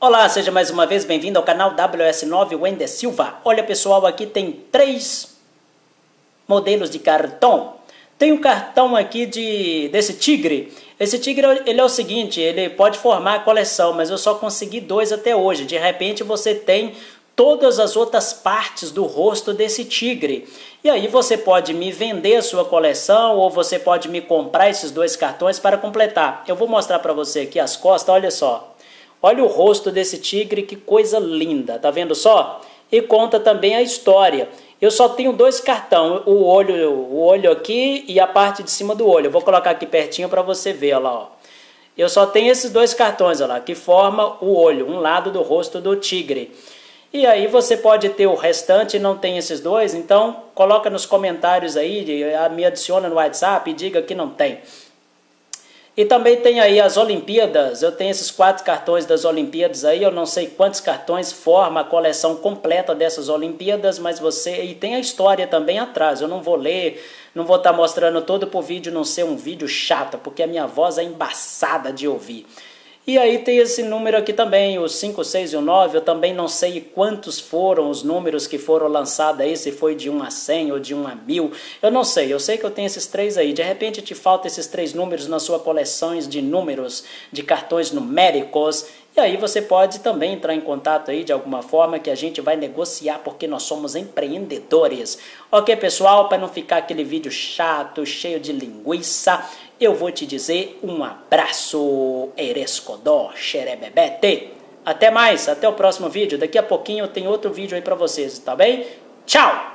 Olá, seja mais uma vez bem-vindo ao canal WS9 Wender Silva. Olha pessoal, aqui tem três modelos de cartão. Tem um cartão aqui desse tigre. Esse tigre, ele é o seguinte, ele pode formar a coleção, mas eu só consegui dois até hoje. De repente você tem todas as outras partes do rosto desse tigre. E aí você pode me vender a sua coleção ou você pode me comprar esses dois cartões para completar. Eu vou mostrar para você aqui as costas, olha só. Olha o rosto desse tigre, que coisa linda, tá vendo só? E conta também a história. Eu só tenho dois cartões, o olho aqui e a parte de cima do olho. Eu vou colocar aqui pertinho para você ver, olha lá, ó. Eu só tenho esses dois cartões, olha lá, que forma o olho, um lado do rosto do tigre. E aí você pode ter o restante e não tem esses dois, então coloca nos comentários aí, me adiciona no WhatsApp e diga que não tem. E também tem aí as Olimpíadas, eu tenho esses quatro cartões das Olimpíadas aí, eu não sei quantos cartões forma a coleção completa dessas Olimpíadas, mas você... E tem a história também atrás, eu não vou ler, não vou estar mostrando todo pro vídeo não ser um vídeo chato, porque a minha voz é embaçada de ouvir. E aí tem esse número aqui também, o 5, 6 e o 9, eu também não sei quantos foram os números que foram lançados aí, se foi de 1 a 100 ou de 1 a 1000, eu não sei, eu sei que eu tenho esses três aí, de repente te faltam esses três números na sua coleção de números, de cartões numéricos, e aí você pode também entrar em contato aí de alguma forma que a gente vai negociar porque nós somos empreendedores. Ok pessoal, para não ficar aquele vídeo chato, cheio de linguiça, eu vou te dizer um abraço, erescodó, xerebebete. Até mais, até o próximo vídeo. Daqui a pouquinho tem outro vídeo aí pra vocês, tá bem? Tchau!